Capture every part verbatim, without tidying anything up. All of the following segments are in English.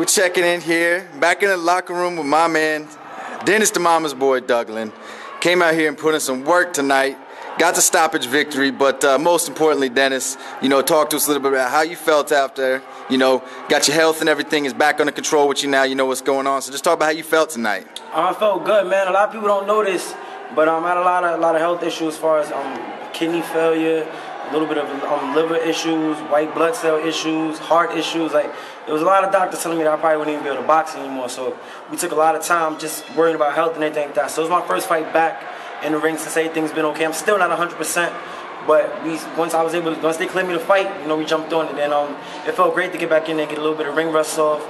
We're checking in here, back in the locker room with my man, Dennis the Mama's Boy Douglin. Came out here and put in some work tonight. Got the stoppage victory, but uh, most importantly, Dennis, you know, talk to us a little bit about how you felt after. You know, got your health and everything is back under control with you now. You know what's going on. So just talk about how you felt tonight. I felt good, man. A lot of people don't know this, but um, I had a lot of a lot of health issues as far as um, kidney failure, a little bit of um, liver issues, white blood cell issues, heart issues. Like, there was a lot of doctors telling me that I probably wouldn't even be able to box anymore. So we took a lot of time just worrying about health and everything like that. So it was my first fight back in the ring since everything's been okay. I'm still not one hundred percent, but we, once I was able to, once they cleared me to fight, you know, we jumped on it. And um, it felt great to get back in there, get a little bit of ring rust off.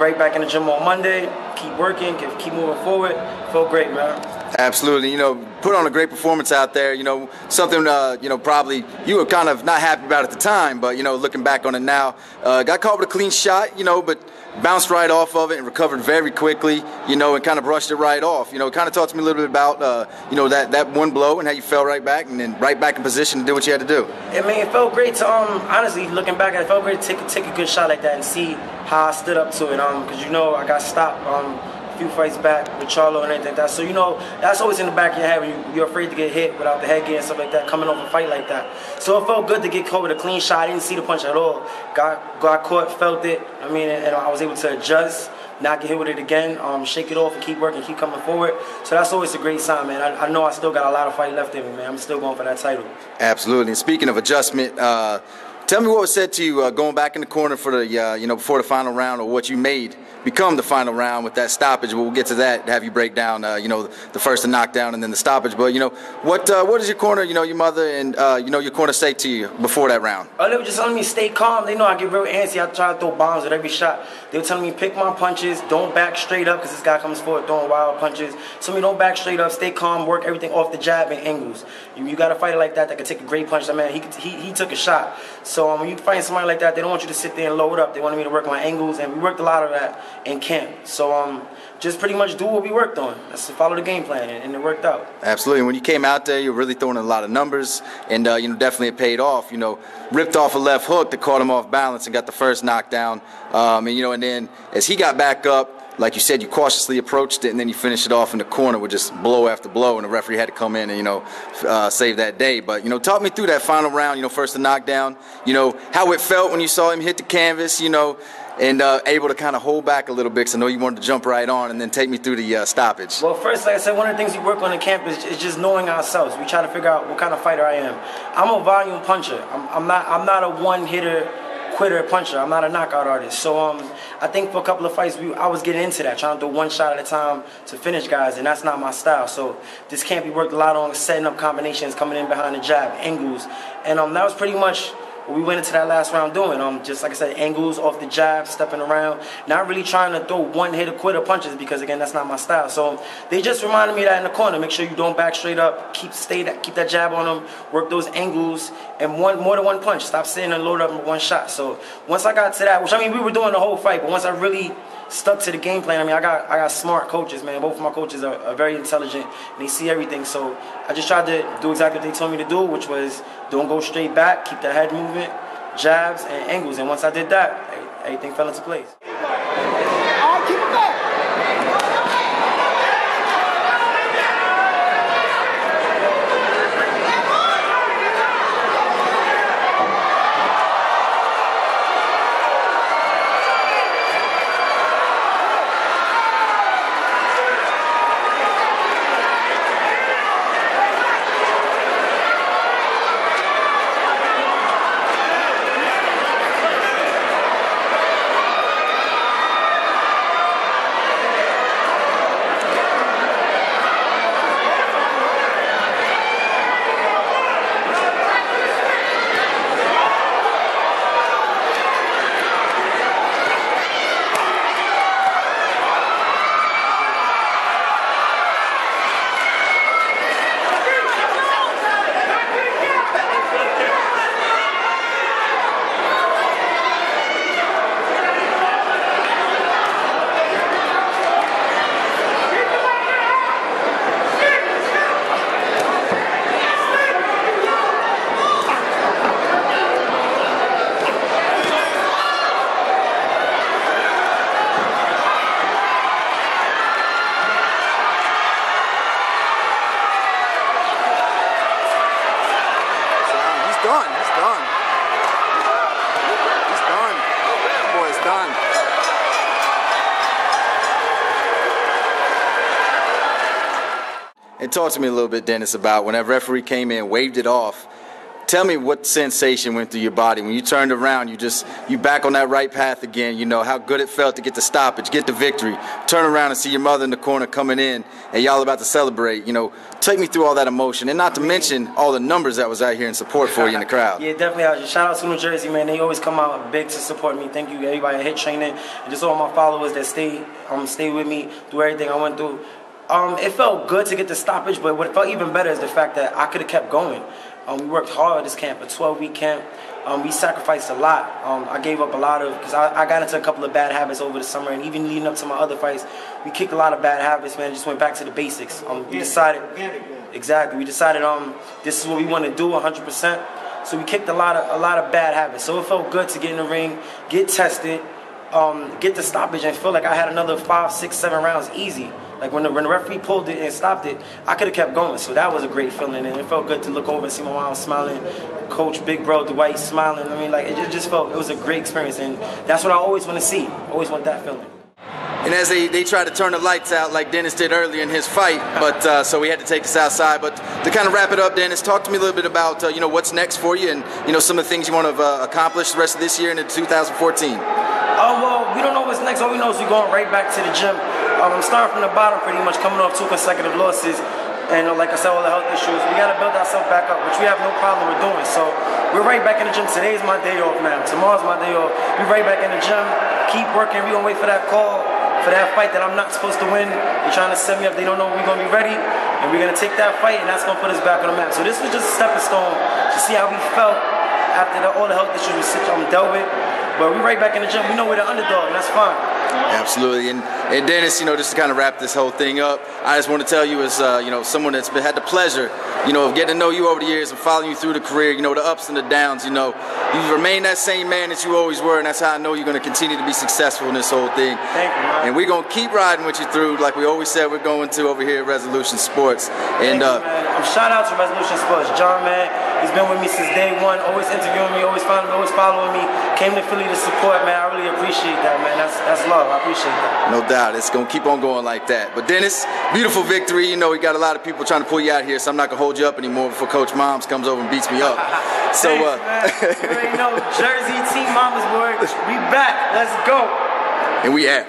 Right back in the gym on Monday, keep working, keep moving forward. Felt great, man. Absolutely. You know, put on a great performance out there. You know, something, uh, you know, probably you were kind of not happy about at the time, but, you know, looking back on it now, uh, got caught with a clean shot, you know, but bounced right off of it and recovered very quickly, you know, and kind of brushed it right off. You know, kind of talk to me a little bit about, uh, you know, that, that one blow and how you fell right back and then right back in position to do what you had to do. I mean, it felt great to, um, honestly, looking back, it felt great to take, take a good shot like that and see how I stood up to it. Um, because, you know, I got stopped, um, a few fights back with Charlo and everything like that. So, you know, that's always in the back of your head when you, you're afraid to get hit without the headgear and stuff like that, coming off a fight like that. So it felt good to get caught with a clean shot. I didn't see the punch at all. Got, got caught, felt it. I mean, and, and I was able to adjust, not get hit with it again, um, shake it off and keep working, keep coming forward. So that's always a great sign, man. I, I know I still got a lot of fight left in me, man. I'm still going for that title. Absolutely. And speaking of adjustment, uh, tell me what was said to you uh, going back in the corner for the, uh, you know, before the final round, or what you made become the final round with that stoppage. We'll get to that, have you break down, uh, you know, the first the knockdown and then the stoppage. But, you know, what uh, what does your corner, you know, your mother and, uh, you know, your corner say to you before that round? Oh, they were just telling me stay calm. They know I get real antsy. I try to throw bombs at every shot. They were telling me pick my punches, don't back straight up because this guy comes forward throwing wild punches. So me don't back straight up, stay calm, work everything off the jab and angles. You, you got to fight like that that could take a great punch. I mean, he, he, he took a shot. So um, when you find somebody like that, they don't want you to sit there and load up. They wanted me to work my angles, and we worked a lot of that in camp. So um, just pretty much do what we worked on. That's to follow the game plan, and, and it worked out. Absolutely. When you came out there, you were really throwing a lot of numbers, and uh, you know, definitely it paid off. You know, ripped off a left hook that caught him off balance and got the first knockdown. Um, and you know, and then as he got back up, like you said, you cautiously approached it, and then you finished it off in the corner with just blow after blow, and the referee had to come in and, you know, uh, save that day. But, you know, talk me through that final round, you know, first the knockdown, you know, how it felt when you saw him hit the canvas, you know, and uh, able to kind of hold back a little bit because I know you wanted to jump right on, and then take me through the uh, stoppage. Well, first, like I said, one of the things we work on in camp is, is just knowing ourselves. We try to figure out what kind of fighter I am. I'm a volume puncher. I'm, I'm not. I'm not a one-hitter quitter puncher. I'm not a knockout artist. So um, I think for a couple of fights, we, I was getting into that, trying to do one shot at a time to finish guys, and that's not my style. So this camp, we worked a lot on setting up combinations, coming in behind the jab, angles, and um, that was pretty much what we went into that last round doing. Um, just like I said, angles off the jab, stepping around, not really trying to throw one hit or quitter punches because, again, that's not my style. So they just reminded me that in the corner, make sure you don't back straight up, keep stay that, keep that jab on them, work those angles, and one more than one punch. Stop sitting and load up with one shot. So once I got to that, which I mean we were doing the whole fight, but once I really stuck to the game plan, I mean I got I got smart coaches, man. Both of my coaches are, are very intelligent and they see everything. So I just tried to do exactly what they told me to do, which was don't go straight back, keep the head movement, jabs and angles. And once I did that, everything fell into place. All right, keep it back. talk to me a little bit, Dennis, about when that referee came in, waved it off. Tell me what sensation went through your body. When you turned around, you just, you back on that right path again, you know, how good it felt to get the stoppage, get the victory, turn around and see your mother in the corner coming in, and y'all about to celebrate, you know. Take me through all that emotion, and not to mention all the numbers that was out here in support for you in the crowd. Yeah, definitely. Shout out to New Jersey, man. They always come out big to support me. Thank you, everybody at Hit Training, and just all my followers that stay, um, stay with me through everything I went through. Um, it felt good to get the stoppage, but what felt even better is the fact that I could have kept going. Um, we worked hard at this camp, a twelve-week camp. Um, we sacrificed a lot. Um, I gave up a lot of, because I, I got into a couple of bad habits over the summer, and even leading up to my other fights, we kicked a lot of bad habits, man, just went back to the basics. Um, we decided, exactly, we decided um, this is what we want to do one hundred percent, so we kicked a lot of, a lot of bad habits. So it felt good to get in the ring, get tested, um, get the stoppage, and feel like I had another five, six, seven rounds easy. Like when the, when the referee pulled it and stopped it, I could have kept going. So that was a great feeling, and it felt good to look over and see my mom smiling, Coach Big Bro Dwight smiling. I mean, like it just felt, it was a great experience, and that's what I always want to see. I always want that feeling. And as they, they try to turn the lights out like Dennis did earlier in his fight, but uh, so we had to take this outside. But to kind of wrap it up, Dennis, talk to me a little bit about, uh, you know, what's next for you and, you know, some of the things you want to uh, accomplish the rest of this year and into two thousand fourteen. Oh, uh, well, we don't know what's next. All we know is we're going right back to the gym. Um, I'm starting from the bottom pretty much, coming off two consecutive losses. And uh, like I said, all the health issues. We got to build ourselves back up, which we have no problem with doing. So we're right back in the gym. Today's my day off now. Tomorrow's my day off. We're right back in the gym. Keep working. We're going to wait for that call, for that fight that I'm not supposed to win. They're trying to set me up. They don't know we're going to be ready. And we're going to take that fight, and that's going to put us back on the map. So this was just a stepping stone to see how we felt after the, all the health issues we um, dealt with. But we're right back in the gym. We know we're the underdog, and that's fine. Absolutely, and, and Dennis, you know, just to kind of wrap this whole thing up, I just want to tell you as, uh, you know, someone that's been, had the pleasure, you know, of getting to know you over the years and following you through the career, you know, the ups and the downs, you know, you remain that same man that you always were, and that's how I know you're going to continue to be successful in this whole thing. Thank you, man. And we're going to keep riding with you through, like we always said we're going to over here at Resolution Sports. And Thank uh, you, man. Um, shout out to Resolution Sports, John, man. He's been with me since day one, always interviewing me, always following me, always following me. Came to Philly to support, man. I really appreciate that, man. That's, that's love. I appreciate that. No doubt. It's going to keep on going like that. But, Dennis, beautiful victory. You know, we got a lot of people trying to pull you out here, so I'm not going to hold you up anymore before Coach Moms comes over and beats me up. So, thanks, uh, man. You already know, Jersey Team Mama's boy. We back. Let's go. And we out.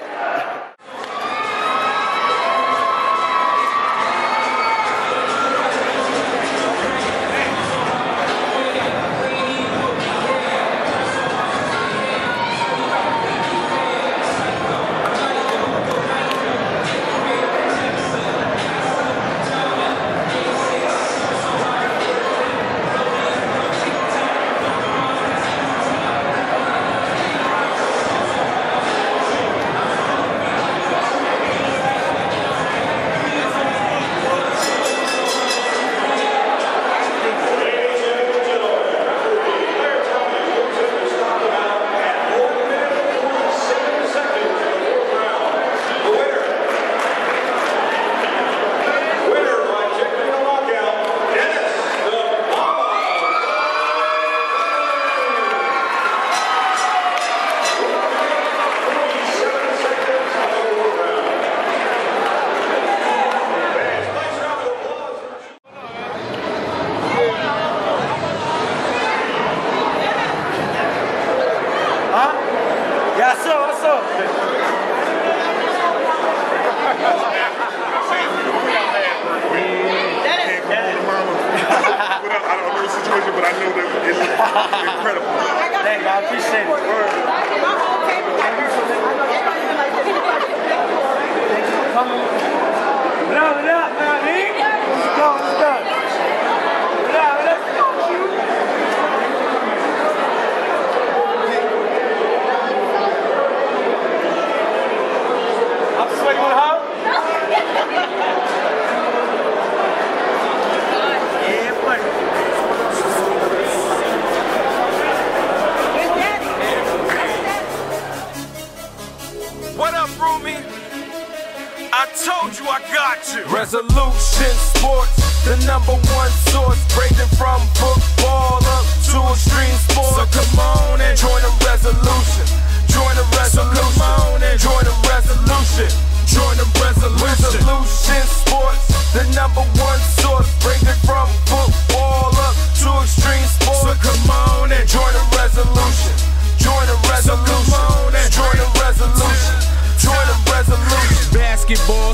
Resolution Sports, the number one source, breaking from football up to extreme sports. So come on and join the resolution. Join the resolution. So come on and join the resolution. Join the resolution. Resolution Sports, the number one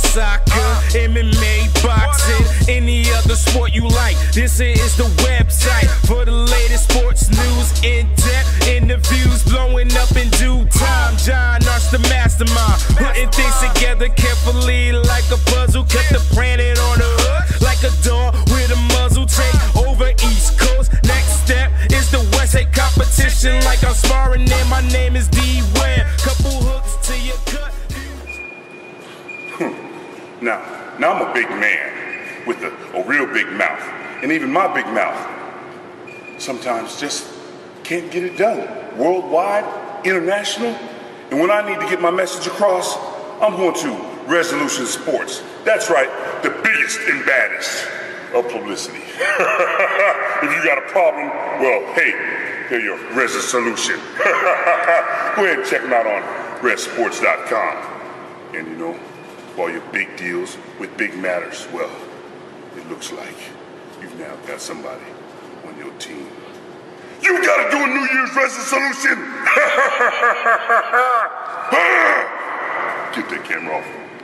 soccer, M M A, boxing, any other sport you like. This is the website for the latest sports news, in-depth interviews, blowing up in due time. John Arch, the mastermind, putting things together carefully like a puzzle. Cut the planet on the hood like a dog with a muzzle. Take over East Coast, next step is the West. Take competition like I'm sparring in. My name is D. Ware, couple hooks to your gut. Now, now I'm a big man with a, a real big mouth, and even my big mouth sometimes just can't get it done. Worldwide, international, and when I need to get my message across, I'm going to Resolution Sports. That's right, the biggest and baddest of publicity. If you got a problem, well, hey, here's your resolution. Go ahead and check them out on Res Sports dot com. And you know, all your big deals with big matters, well, it looks like you've now got somebody on your team. You gotta do a New Year's resolution! Get that camera off.